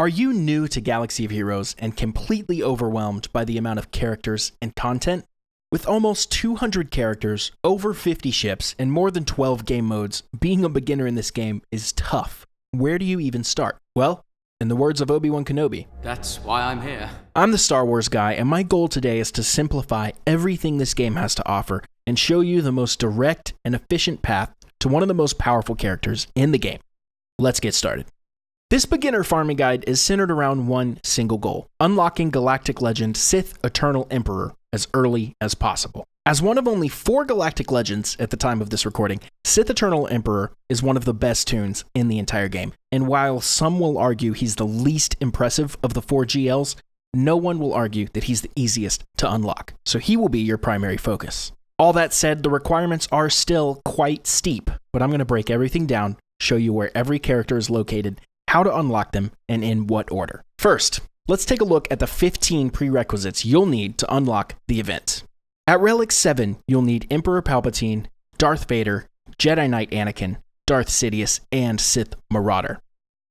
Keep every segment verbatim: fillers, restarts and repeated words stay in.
Are you new to Galaxy of Heroes and completely overwhelmed by the amount of characters and content? With almost two hundred characters, over fifty ships, and more than twelve game modes, being a beginner in this game is tough. Where do you even start? Well, in the words of Obi-Wan Kenobi, that's why I'm here. I'm the Star Wars guy, and my goal today is to simplify everything this game has to offer and show you the most direct and efficient path to one of the most powerful characters in the game. Let's get started. This beginner farming guide is centered around one single goal, unlocking Galactic Legend Sith Eternal Emperor as early as possible. As one of only four Galactic Legends at the time of this recording, Sith Eternal Emperor is one of the best tunes in the entire game, and while some will argue he's the least impressive of the four G Ls, no one will argue that he's the easiest to unlock, so he will be your primary focus. All that said, the requirements are still quite steep, but I'm going to break everything down, show you where every character is located, how to unlock them, and in what order. First, let's take a look at the fifteen prerequisites you'll need to unlock the event. At Relic seven, you'll need Emperor Palpatine, Darth Vader, Jedi Knight Anakin, Darth Sidious, and Sith Marauder.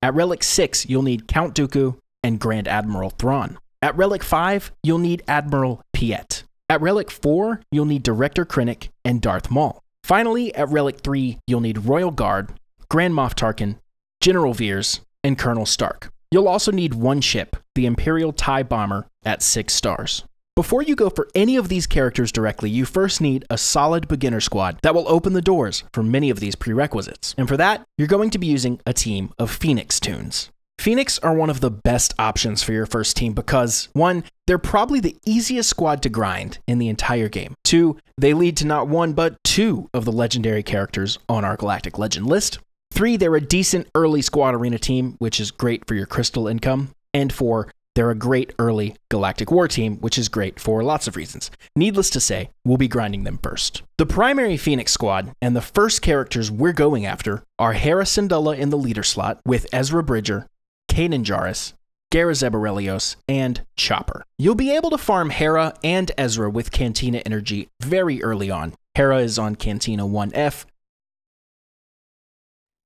At Relic six, you'll need Count Dooku and Grand Admiral Thrawn. At Relic five, you'll need Admiral Piett. At Relic four, you'll need Director Krennic and Darth Maul. Finally, at Relic three, you'll need Royal Guard, Grand Moff Tarkin, General Veers, and Colonel Stark. You'll also need one ship, the Imperial TIE Bomber, at six stars. Before you go for any of these characters directly, you first need a solid beginner squad that will open the doors for many of these prerequisites. And for that, you're going to be using a team of Phoenix tunes. Phoenix are one of the best options for your first team because, one, they're probably the easiest squad to grind in the entire game. Two, they lead to not one, but two of the legendary characters on our Galactic Legend list. Three, they're a decent early squad arena team, which is great for your crystal income. And four, they're a great early Galactic War team, which is great for lots of reasons. Needless to say, we'll be grinding them first. The primary Phoenix squad and the first characters we're going after are Hera Syndulla in the leader slot with Ezra Bridger, Kanan Jarrus, Garazeb, and Chopper. You'll be able to farm Hera and Ezra with Cantina Energy very early on. Hera is on Cantina one F,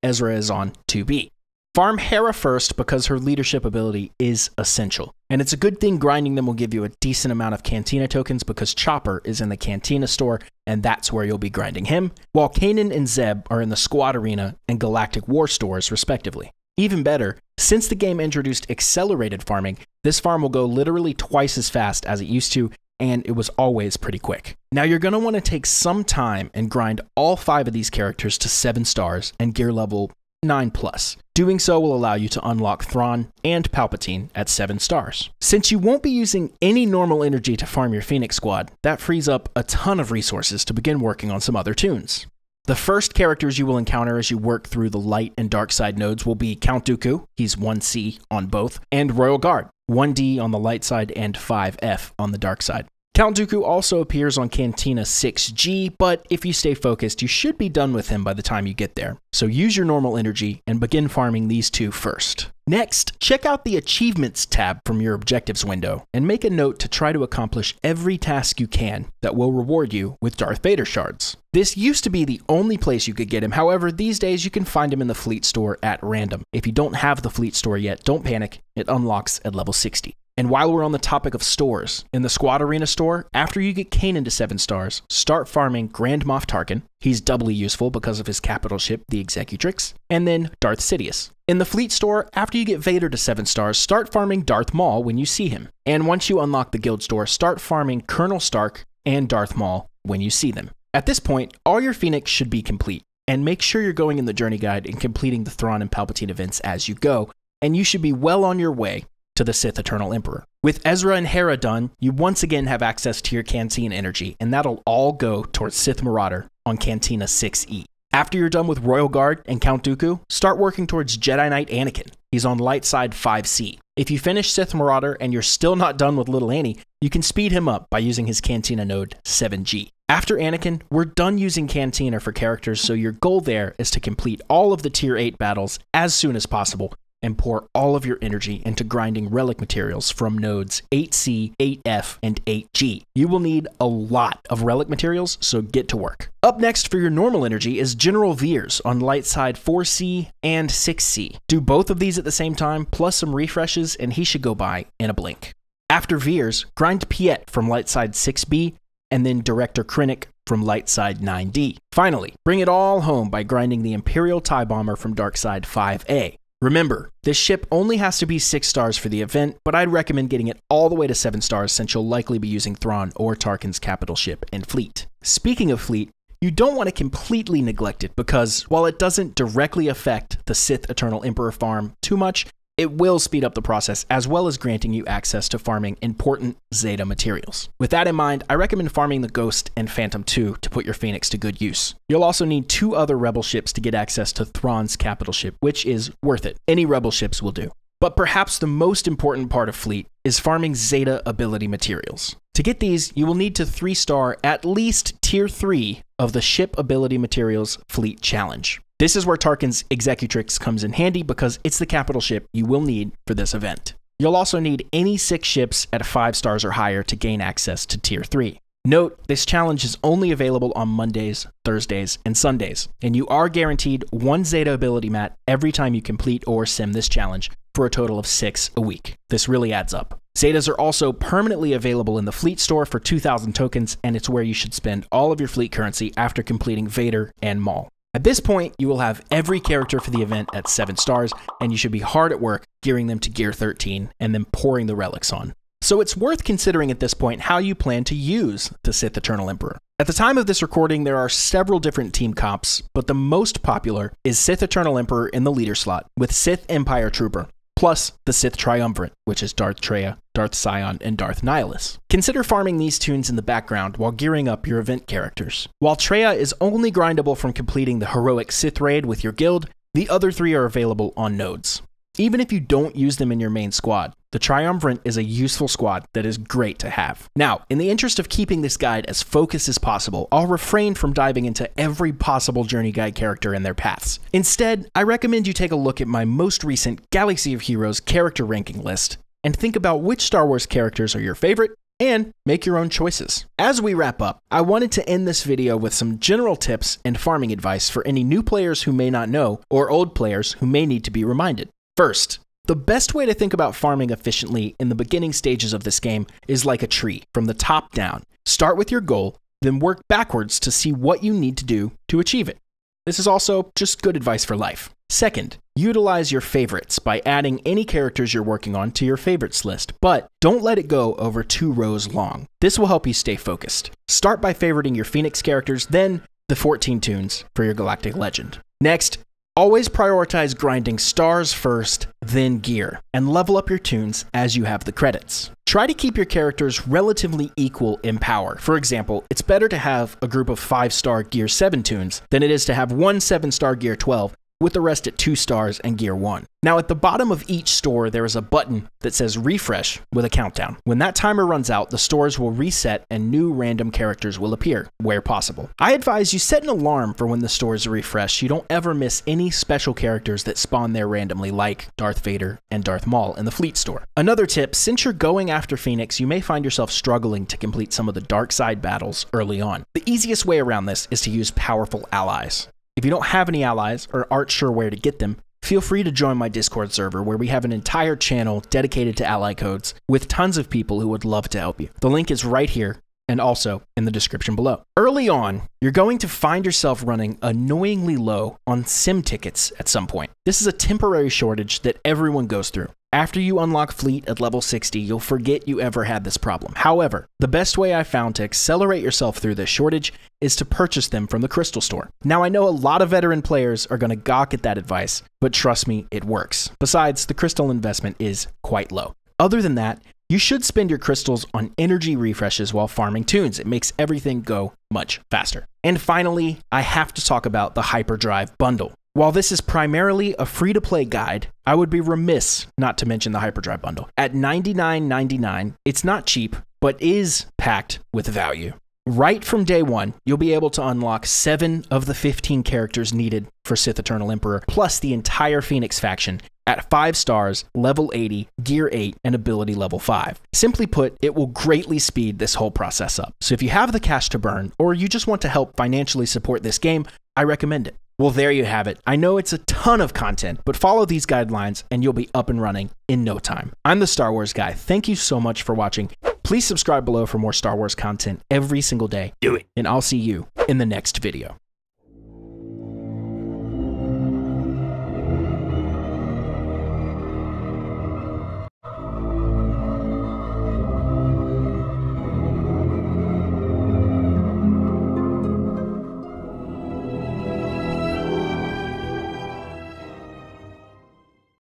Ezra is on two B. Farm Hera first because her leadership ability is essential, and it's a good thing grinding them will give you a decent amount of Cantina tokens because Chopper is in the Cantina store, and that's where you'll be grinding him, while Kanan and Zeb are in the Squad Arena and Galactic War stores respectively. Even better, since the game introduced accelerated farming, this farm will go literally twice as fast as it used to, and it was always pretty quick. Now you're going to want to take some time and grind all five of these characters to seven stars and gear level nine plus. Doing so will allow you to unlock Thrawn and Palpatine at seven stars. Since you won't be using any normal energy to farm your Phoenix squad, that frees up a ton of resources to begin working on some other tunes. The first characters you will encounter as you work through the light and dark side nodes will be Count Dooku, he's one C on both, and Royal Guard, one D on the light side and five F on the dark side. Count Dooku also appears on Cantina six G, but if you stay focused, you should be done with him by the time you get there. So use your normal energy and begin farming these two first. Next, check out the Achievements tab from your Objectives window and make a note to try to accomplish every task you can that will reward you with Darth Vader shards. This used to be the only place you could get him, however, these days you can find him in the Fleet Store at random. If you don't have the Fleet Store yet, don't panic, it unlocks at level sixty. And while we're on the topic of stores, in the Squad Arena store, after you get Kanan to seven stars, start farming Grand Moff Tarkin, he's doubly useful because of his capital ship, the Executrix, and then Darth Sidious. In the Fleet store, after you get Vader to seven stars, start farming Darth Maul when you see him. And once you unlock the Guild store, start farming Colonel Stark and Darth Maul when you see them. At this point, all your Phoenix should be complete, and make sure you're going in the Journey Guide and completing the Thrawn and Palpatine events as you go, and you should be well on your way to the Sith Eternal Emperor. With Ezra and Hera done, you once again have access to your Cantina energy, and that'll all go towards Sith Marauder on Cantina six E. After you're done with Royal Guard and Count Dooku, start working towards Jedi Knight Anakin. He's on light side five C. If you finish Sith Marauder and you're still not done with Little Annie, you can speed him up by using his Cantina node seven G. After Anakin, we're done using Cantina for characters, so your goal there is to complete all of the tier eight battles as soon as possible, and pour all of your energy into grinding relic materials from nodes eight C, eight F, and eight G. You will need a lot of relic materials, so get to work. Up next for your normal energy is General Veers on light side four C and six C. Do both of these at the same time, plus some refreshes, and he should go by in a blink. After Veers, grind Piett from light side six B, and then Director Krennic from light side nine D. Finally, bring it all home by grinding the Imperial TIE Bomber from dark side five A. Remember, this ship only has to be six stars for the event, but I'd recommend getting it all the way to seven stars since you'll likely be using Thrawn or Tarkin's capital ship and fleet. Speaking of fleet, you don't want to completely neglect it because, while it doesn't directly affect the Sith Eternal Emperor farm too much, it will speed up the process as well as granting you access to farming important Zeta materials. With that in mind, I recommend farming the Ghost and Phantom two to put your Phoenix to good use. You'll also need two other Rebel ships to get access to Thrawn's capital ship, which is worth it. Any Rebel ships will do. But perhaps the most important part of fleet is farming Zeta ability materials. To get these, you will need to three star at least tier three of the ship ability materials fleet challenge. This is where Tarkin's Executrix comes in handy because it's the capital ship you will need for this event. You'll also need any six ships at five stars or higher to gain access to tier three. Note, this challenge is only available on Mondays, Thursdays, and Sundays, and you are guaranteed one Zeta ability mat every time you complete or sim this challenge for a total of six a week. This really adds up. Zetas are also permanently available in the fleet store for two thousand tokens, and it's where you should spend all of your fleet currency after completing Vader and Maul. At this point, you will have every character for the event at seven stars, and you should be hard at work gearing them to gear thirteen and then pouring the relics on. So it's worth considering at this point how you plan to use the Sith Eternal Emperor. At the time of this recording, there are several different team comps, but the most popular is Sith Eternal Emperor in the leader slot with Sith Empire Trooper, plus the Sith Triumvirate, which is Darth Treya, Darth Scion, and Darth Nihilus. Consider farming these tunes in the background while gearing up your event characters. While Treya is only grindable from completing the heroic Sith raid with your guild, the other three are available on nodes. Even if you don't use them in your main squad, the Triumvirate is a useful squad that is great to have. Now, in the interest of keeping this guide as focused as possible, I'll refrain from diving into every possible Journey Guide character and their paths. Instead, I recommend you take a look at my most recent Galaxy of Heroes character ranking list and think about which Star Wars characters are your favorite and make your own choices. As we wrap up, I wanted to end this video with some general tips and farming advice for any new players who may not know or old players who may need to be reminded. First, the best way to think about farming efficiently in the beginning stages of this game is like a tree, from the top down. Start with your goal, then work backwards to see what you need to do to achieve it. This is also just good advice for life. Second, utilize your favorites by adding any characters you're working on to your favorites list, but don't let it go over two rows long. This will help you stay focused. Start by favoriting your Phoenix characters, then the fourteen tunes for your Galactic Legend. Next, always prioritize grinding stars first, then gear, and level up your tunes as you have the credits. Try to keep your characters relatively equal in power. For example, it's better to have a group of five star Gear seven tunes than it is to have one seven star Gear twelve, with the rest at two stars and Gear one. Now at the bottom of each store, there is a button that says refresh with a countdown. When that timer runs out, the stores will reset and new random characters will appear where possible. I advise you set an alarm for when the stores refresh so you don't ever miss any special characters that spawn there randomly, like Darth Vader and Darth Maul in the fleet store. Another tip, since you're going after Phoenix, you may find yourself struggling to complete some of the dark side battles early on. The easiest way around this is to use powerful allies. If you don't have any allies or aren't sure where to get them, feel free to join my Discord server where we have an entire channel dedicated to ally codes with tons of people who would love to help you. The link is right here and also in the description below. Early on, you're going to find yourself running annoyingly low on sim tickets at some point. This is a temporary shortage that everyone goes through. After you unlock fleet at level sixty, you'll forget you ever had this problem. However, the best way I found to accelerate yourself through this shortage is to purchase them from the Crystal Store. Now I know a lot of veteran players are going to gawk at that advice, but trust me, it works. Besides, the crystal investment is quite low. Other than that, you should spend your crystals on energy refreshes while farming tunes. It makes everything go much faster. And finally, I have to talk about the Hyperdrive bundle. While this is primarily a free-to-play guide, I would be remiss not to mention the Hyperdrive bundle. At ninety-nine ninety-nine, it's not cheap, but is packed with value. Right from day one, you'll be able to unlock seven of the fifteen characters needed for Sith Eternal Emperor, plus the entire Phoenix faction, at five stars, level eighty, gear eight, and ability level five. Simply put, it will greatly speed this whole process up. So if you have the cash to burn, or you just want to help financially support this game, I recommend it. Well, there you have it. I know it's a ton of content, but follow these guidelines and you'll be up and running in no time. I'm the Star Wars Guy. Thank you so much for watching. Please subscribe below for more Star Wars content every single day. Do it. And I'll see you in the next video.